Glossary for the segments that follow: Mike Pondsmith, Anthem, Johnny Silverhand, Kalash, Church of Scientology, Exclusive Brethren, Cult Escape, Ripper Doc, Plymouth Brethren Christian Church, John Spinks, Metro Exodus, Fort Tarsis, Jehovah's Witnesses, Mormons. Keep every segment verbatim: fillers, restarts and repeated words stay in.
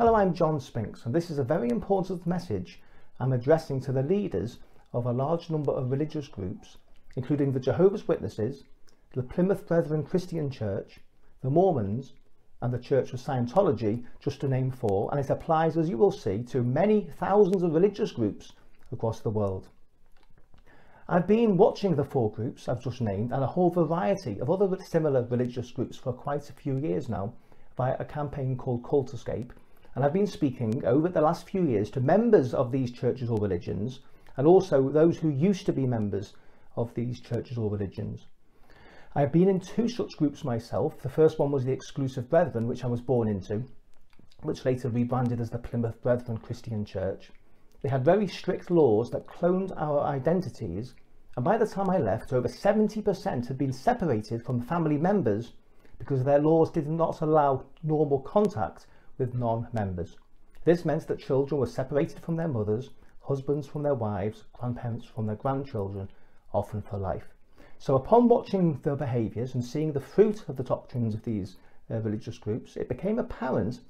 Hello, I'm John Spinks, and this is a very important message I'm addressing to the leaders of a large number of religious groups, including the Jehovah's Witnesses, the Plymouth Brethren Christian Church, the Mormons, and the Church of Scientology, just to name four, and it applies, as you will see, to many thousands of religious groups across the world. I've been watching the four groups I've just named and a whole variety of other similar religious groups for quite a few years now via a campaign called Cult Escape, and I've been speaking over the last few years to members of these churches or religions, and also those who used to be members of these churches or religions. I have been in two such groups myself. The first one was the Exclusive Brethren, which I was born into, which later rebranded as the Plymouth Brethren Christian Church. They had very strict laws that cloned our identities, and by the time I left, over seventy percent had been separated from family members because their laws did not allow normal contact with non-members. This meant that children were separated from their mothers, husbands from their wives, grandparents from their grandchildren, often for life. So upon watching their behaviours and seeing the fruit of the doctrines of these uh, religious groups, it became apparent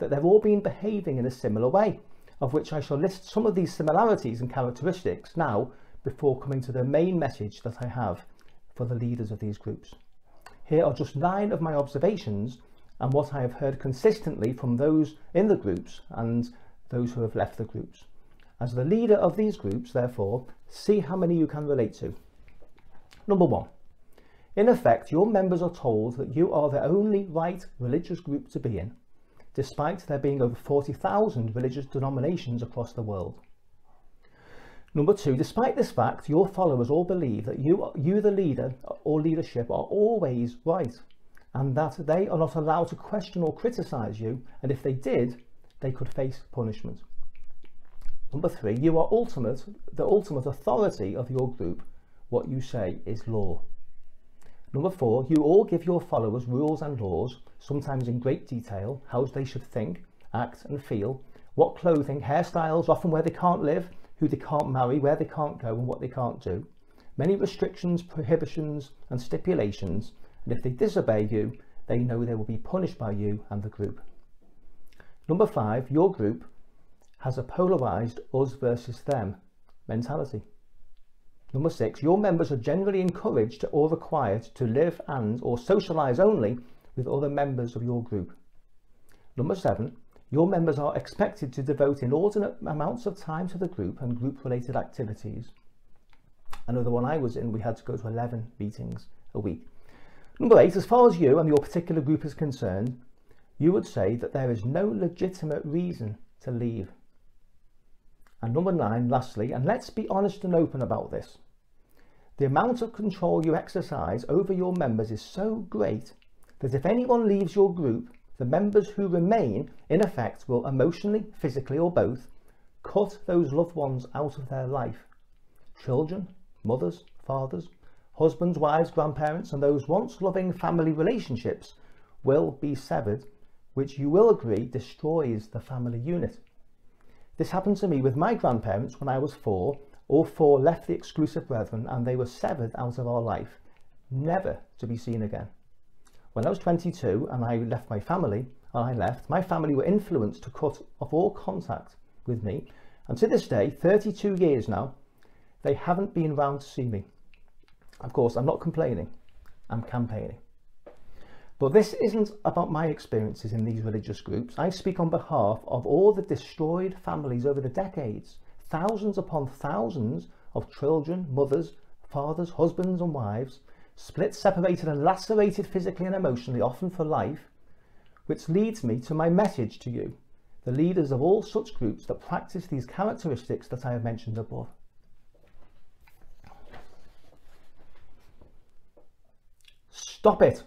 that they've all been behaving in a similar way, of which I shall list some of these similarities and characteristics now before coming to the main message that I have for the leaders of these groups. Here are just nine of my observations and what I have heard consistently from those in the groups and those who have left the groups. As the leader of these groups, therefore, see how many you can relate to. Number one, in effect, your members are told that you are the only right religious group to be in, despite there being over forty thousand religious denominations across the world. Number two, despite this fact, your followers all believe that you, you the leader or leadership, are always right, and that they are not allowed to question or criticize you, and if they did, they could face punishment. Number three, you are ultimate, the ultimate authority of your group. What you say is law. Number four, you all give your followers rules and laws, sometimes in great detail, how they should think, act and feel, what clothing, hairstyles, often where they can't live, who they can't marry, where they can't go and what they can't do. Many restrictions, prohibitions and stipulations, and if they disobey you, they know they will be punished by you and the group. Number five, your group has a polarised us versus them mentality. Number six, your members are generally encouraged or required to live and or socialise only with other members of your group. Number seven, your members are expected to devote inordinate amounts of time to the group and group-related activities. Another one I was in, we had to go to eleven meetings a week. Number eight, as far as you and your particular group is concerned, you would say that there is no legitimate reason to leave. And number nine, lastly, and let's be honest and open about this, the amount of control you exercise over your members is so great that if anyone leaves your group, the members who remain, in effect, will emotionally, physically or both, cut those loved ones out of their life. Children, mothers, fathers, husbands, wives, grandparents and those once loving family relationships will be severed, which you will agree destroys the family unit. This happened to me with my grandparents when I was four. All four left the Exclusive Brethren and they were severed out of our life, never to be seen again. When I was twenty-two and I left my family, and I left, my family were influenced to cut off all contact with me, and to this day, thirty-two years now, they haven't been round to see me. Of course, I'm not complaining, I'm campaigning. But this isn't about my experiences in these religious groups. I speak on behalf of all the destroyed families over the decades, thousands upon thousands of children, mothers, fathers, husbands and wives, split, separated and lacerated physically and emotionally, often for life, which leads me to my message to you, the leaders of all such groups that practice these characteristics that I have mentioned above. Stop it.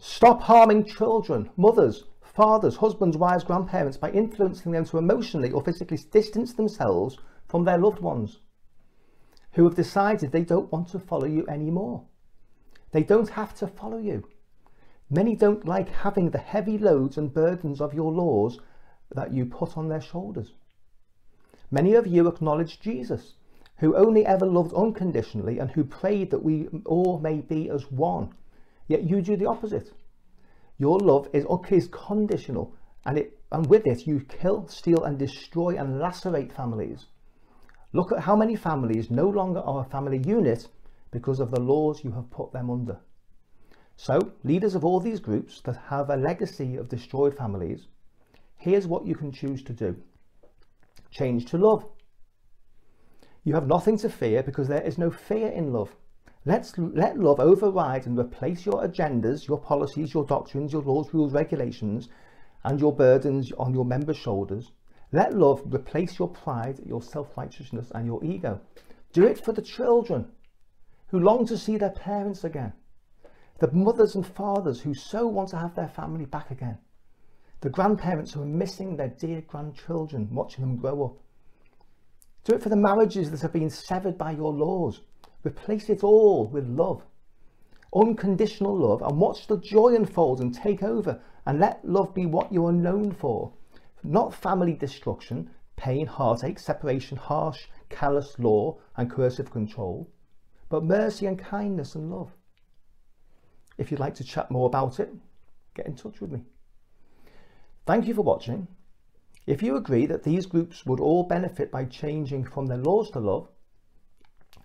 Stop harming children, mothers, fathers, husbands, wives, grandparents by influencing them to emotionally or physically distance themselves from their loved ones who have decided they don't want to follow you anymore. They don't have to follow you. Many don't like having the heavy loads and burdens of your laws that you put on their shoulders. Many of you acknowledge Jesus, who only ever loved unconditionally and who prayed that we all may be as one. Yet you do the opposite. Your love is okay, is conditional, and it and with it you kill, steal and destroy and lacerate families. Look at how many families no longer are a family unit because of the laws you have put them under. So, leaders of all these groups that have a legacy of destroyed families, here's what you can choose to do. Change to love. You have nothing to fear because there is no fear in love. Let's let love override and replace your agendas, your policies, your doctrines, your laws, rules, regulations, and your burdens on your members' shoulders. Let love replace your pride, your self-righteousness, and your ego. Do it for the children who long to see their parents again, the mothers and fathers who so want to have their family back again, the grandparents who are missing their dear grandchildren, watching them grow up. Do it for the marriages that have been severed by your laws. Replace it all with love, unconditional love, and watch the joy unfold and take over, and let love be what you are known for. Not family destruction, pain, heartache, separation, harsh, callous law and coercive control, but mercy and kindness and love. If you'd like to chat more about it, get in touch with me. Thank you for watching. If you agree that these groups would all benefit by changing from their laws to love,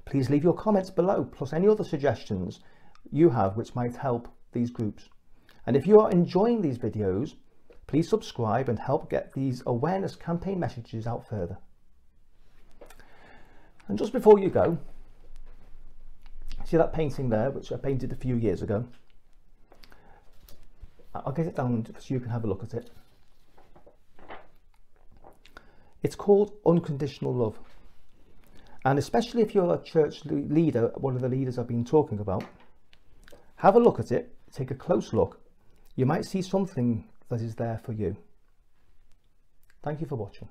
please leave your comments below, plus any other suggestions you have which might help these groups. And if you are enjoying these videos, please subscribe and help get these awareness campaign messages out further. And just before you go, see that painting there, which I painted a few years ago? I'll get it down so you can have a look at it. It's called Unconditional Love. And especially if you're a church leader, one of the leaders I've been talking about, have a look at it, take a close look. You might see something that is there for you. Thank you for watching.